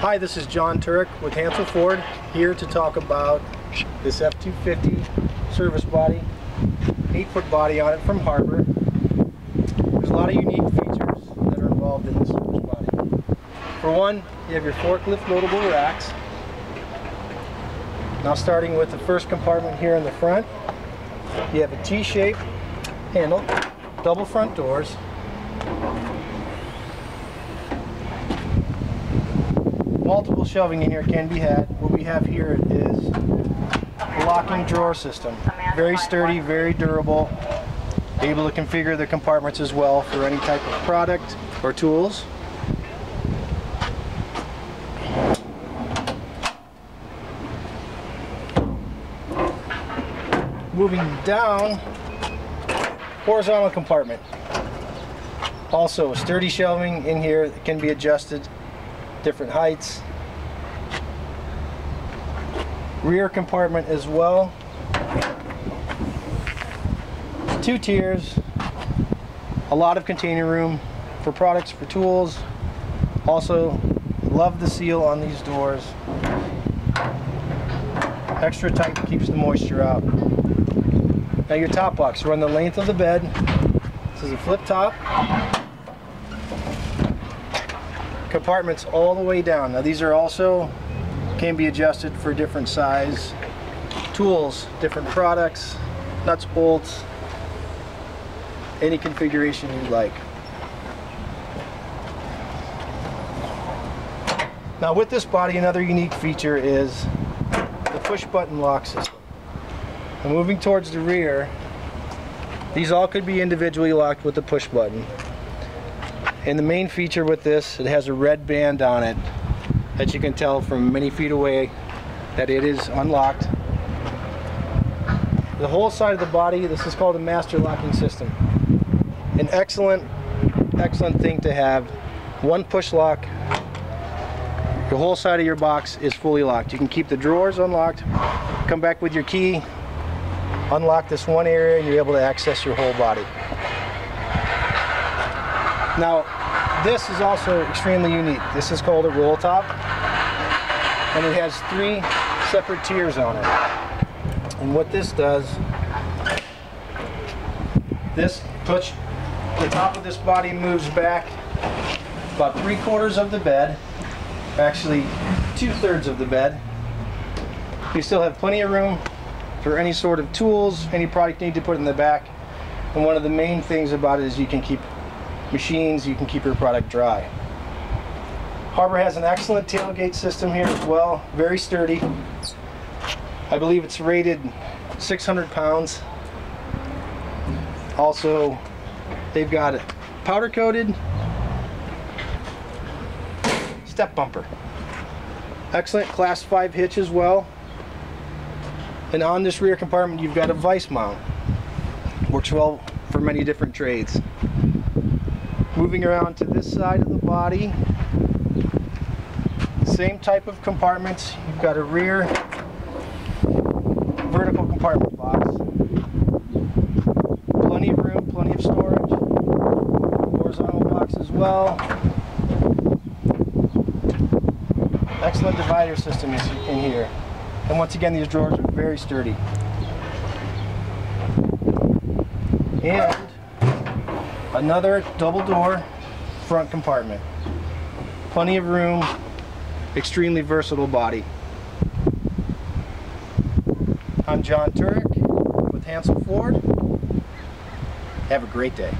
Hi, this is John Turek with Hansel Ford, here to talk about this F-250 service body, 8-foot body on it from Harbor. There's a lot of unique features that are involved in this service body. For one, you have your forklift loadable racks. Now starting with the first compartment here in the front, you have a T-shaped handle, double front doors, multiple shelving in here can be had. What we have here is a locking drawer system. Very sturdy, very durable. Able to configure the compartments as well for any type of product or tools. Moving down, horizontal compartment. Also sturdy shelving in here that can be adjusted different heights. Rear compartment as well. 2 tiers. A lot of container room for products, for tools. Also, love the seal on these doors. Extra tight, keeps the moisture out. Now your top box, run the length of the bed. This is a flip top. Compartments all the way down. Now these are also can be adjusted for different size tools, different products, nuts, bolts, any configuration you'd like. Now with this body, another unique feature is the push button lock system. And moving towards the rear, these all could be individually locked with the push button. And the main feature with this, it has a red band on it that you can tell from many feet away that it is unlocked. The whole side of the body, this is called a Master Locking System. An excellent thing to have. One push lock, the whole side of your box is fully locked. You can keep the drawers unlocked, come back with your key, unlock this one area, and you're able to access your whole body. Now, this is also extremely unique. This is called a RollTop, and it has 3 separate tiers on it. And what this does, this push, the top of this body moves back about 3/4 of the bed, actually 2/3 of the bed. You still have plenty of room for any sort of tools, any product you need to put in the back. And one of the main things about it is you can keep machines, you can keep your product dry. Harbor has an excellent tailgate system here as well, very sturdy. I believe it's rated 600 pounds. Also, they've got a powder coated step bumper. Excellent class 5 hitch as well. And on this rear compartment, you've got a vice mount. Works well for many different trades. Moving around to this side of the body, same type of compartments. You've got a rear vertical compartment box. Plenty of room, plenty of storage. Horizontal box as well. Excellent divider system is in here. And once again, these drawers are very sturdy. And another double door front compartment. Plenty of room, extremely versatile body. I'm John Turek with Hansel Ford. Have a great day.